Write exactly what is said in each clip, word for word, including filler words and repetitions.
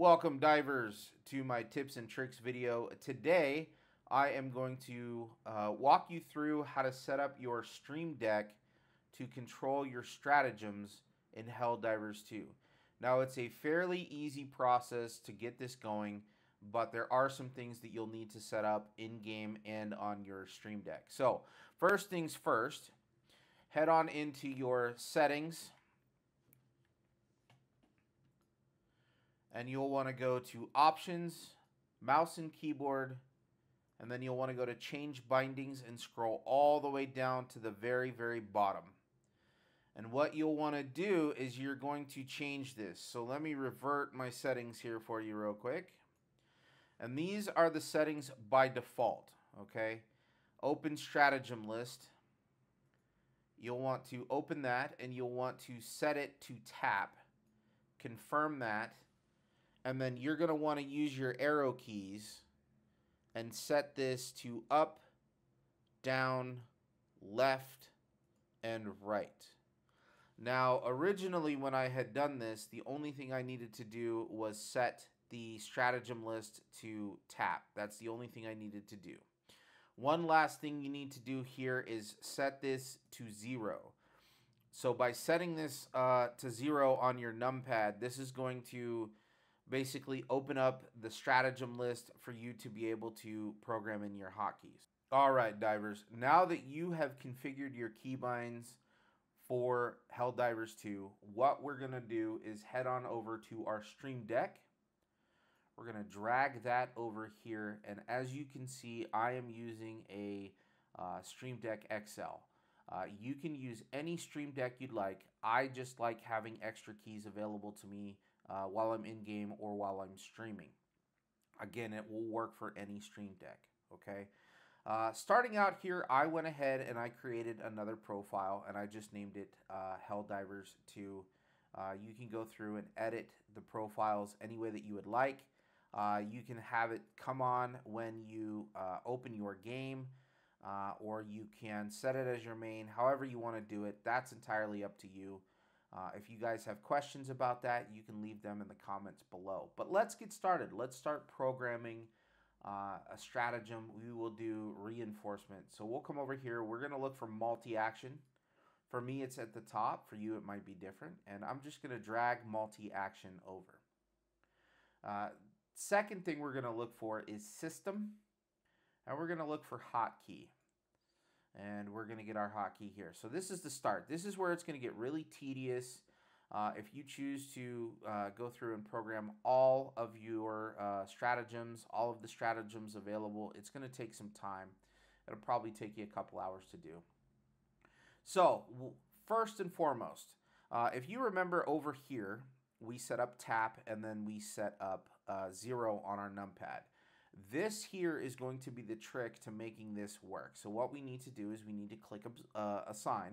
Welcome, divers, to my tips and tricks video. Today, I am going to uh, walk you through how to set up your Stream Deck to control your stratagems in Helldivers two. Now, it's a fairly easy process to get this going, but there are some things that you'll need to set up in-game and on your Stream Deck. So, first things first, head on into your settings, and you'll want to go to Options, Mouse and Keyboard, and then you'll want to go to Change Bindings and scroll all the way down to the very, very bottom. And what you'll want to do is you're going to change this. So let me revert my settings here for you real quick. And these are the settings by default, okay? Open Stratagem List. You'll want to open that, and you'll want to set it to tap. Confirm that. And then you're going to want to use your arrow keys and set this to up, down, left, and right. Now, originally when I had done this, the only thing I needed to do was set the stratagem list to tap. That's the only thing I needed to do. One last thing you need to do here is set this to zero. So by setting this uh, to zero on your numpad, this is going to basically open up the stratagem list for you to be able to program in your hotkeys. All right, divers, now that you have configured your keybinds for Helldivers two, what we're gonna do is head on over to our Stream Deck. We're gonna drag that over here, and as you can see, I am using a uh, Stream Deck X L. Uh, you can use any Stream Deck you'd like. I just like having extra keys available to me Uh, while I'm in game or while I'm streaming. Again, it will work for any Stream Deck, okay? Uh, starting out here, I went ahead and I created another profile, and I just named it uh, Helldivers two. Uh, you can go through and edit the profiles any way that you would like. Uh, you can have it come on when you uh, open your game, uh, or you can set it as your main, however you want to do it. That's entirely up to you. Uh, if you guys have questions about that, you can leave them in the comments below. But let's get started. Let's start programming uh, a stratagem. We will do reinforcement. So we'll come over here. We're going to look for multi-action. For me, it's at the top. For you, it might be different. And I'm just going to drag multi-action over. Uh, second thing we're going to look for is system. And we're going to look for hotkey. And we're going to get our hotkey here. So this is the start. This is where it's going to get really tedious. Uh, if you choose to uh, go through and program all of your uh, stratagems, all of the stratagems available, it's going to take some time. It'll probably take you a couple hours to do. So first and foremost, uh, if you remember over here, we set up tap and then we set up uh, zero on our numpad. This here is going to be the trick to making this work. So what we need to do is we need to click uh, assign,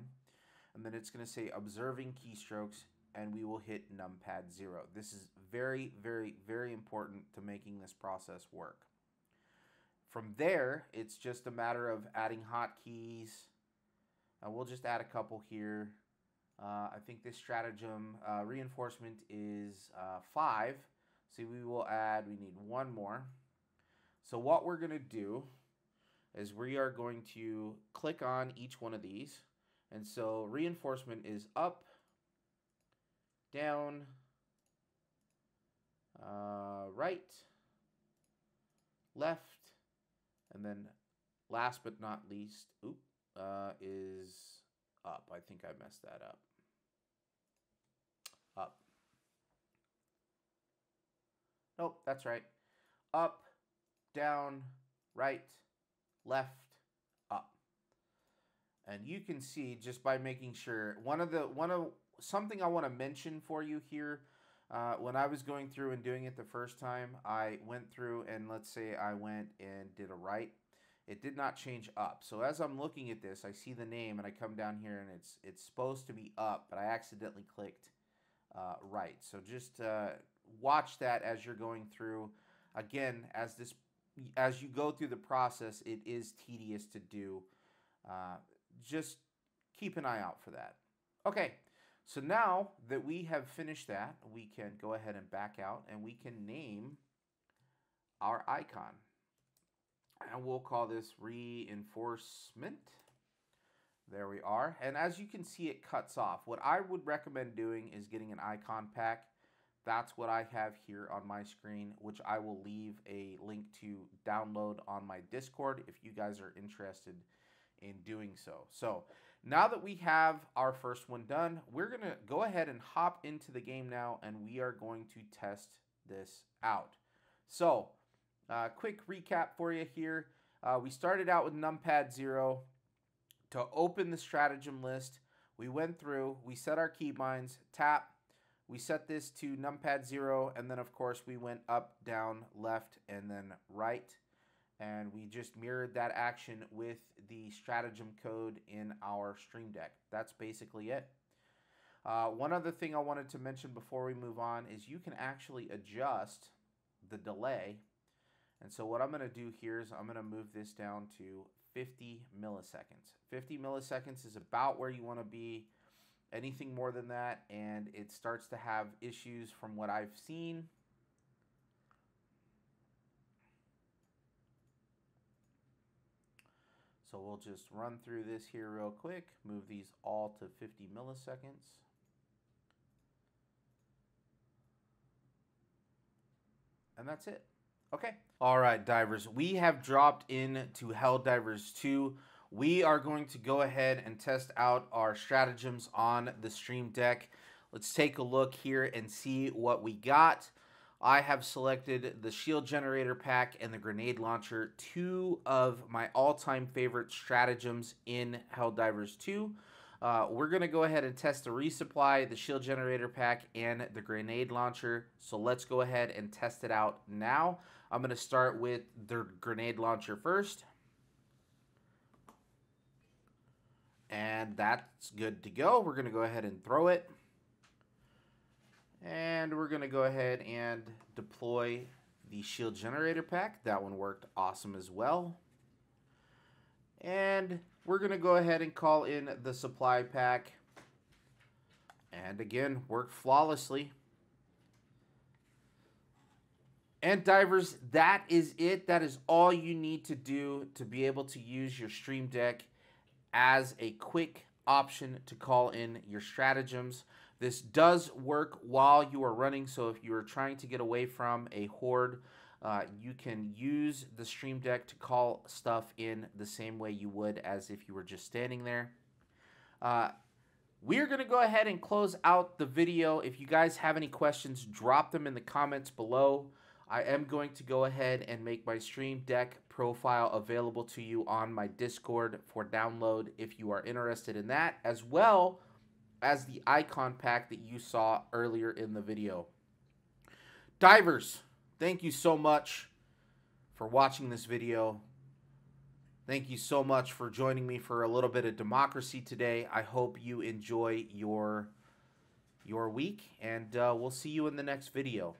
and then it's going to say observing keystrokes, and we will hit numpad zero. This is very, very, very important to making this process work. From there, it's just a matter of adding hotkeys. Uh, we'll just add a couple here. Uh, I think this stratagem uh, reinforcement is uh, five. So we will add, we need one more. So what we're going to do is we are going to click on each one of these. And so reinforcement is up, down, uh, right, left, and then last but not least, oop, uh, is up. I think I messed that up. Up. Nope, that's right. Up. Down, right, left, up. And you can see just by making sure, one of the one of something I want to mention for you here, uh, when I was going through and doing it the first time, I went through and let's say I went and did a right, it did not change up. So as I'm looking at this, I see the name and I come down here and it's it's supposed to be up, but I accidentally clicked uh, right. So just uh, watch that as you're going through. Again, as this As you go through the process, it is tedious to do. Uh, just keep an eye out for that. Okay, So now that we have finished that, we can go ahead and back out and we can name our icon. And we'll call this reinforcement. There we are. And as you can see, it cuts off. What I would recommend doing is getting an icon pack. That's what I have here on my screen, which I will leave a link to download on my Discord if you guys are interested in doing so. So now that we have our first one done, we're going to go ahead and hop into the game now, and we are going to test this out. So uh, quick recap for you here. Uh, we started out with numpad zero to open the stratagem list. We went through, we set our keybinds, tap. We set this to numpad zero, and then of course we went up, down, left, and then right. And we just mirrored that action with the stratagem code in our Stream Deck. That's basically it. Uh, one other thing I wanted to mention before we move on is you can actually adjust the delay. And so what I'm gonna do here is I'm gonna move this down to fifty milliseconds. fifty milliseconds is about where you wanna be. Anything more than that, and it starts to have issues from what I've seen. So we'll just run through this here real quick, move these all to fifty milliseconds. And that's it. Okay. All right, divers, we have dropped in to Helldivers two. We are going to go ahead and test out our stratagems on the Stream Deck. Let's take a look here and see what we got. I have selected the shield generator pack and the grenade launcher, two of my all-time favorite stratagems in Helldivers two. Uh, we're going to go ahead and test the resupply, the shield generator pack, and the grenade launcher. So let's go ahead and test it out now. I'm going to start with the grenade launcher first. And that's good to go. We're going to go ahead and throw it. And we're going to go ahead and deploy the shield generator pack. That one worked awesome as well. And we're going to go ahead and call in the supply pack. And again, worked flawlessly. And divers, that is it. That is all you need to do to be able to use your Stream Deck as a quick option to call in your stratagems. This does work while you are running, so if you are trying to get away from a horde, uh, you can use the Stream Deck to call stuff in the same way you would as if you were just standing there. Uh, we're going to go ahead and close out the video. If you guys have any questions, drop them in the comments below. I am going to go ahead and make my Stream Deck profile available to you on my Discord for download if you are interested in that, as well as the icon pack that you saw earlier in the video. Divers, thank you so much for watching this video. Thank you so much for joining me for a little bit of democracy today. I hope you enjoy your, your week, and uh, we'll see you in the next video.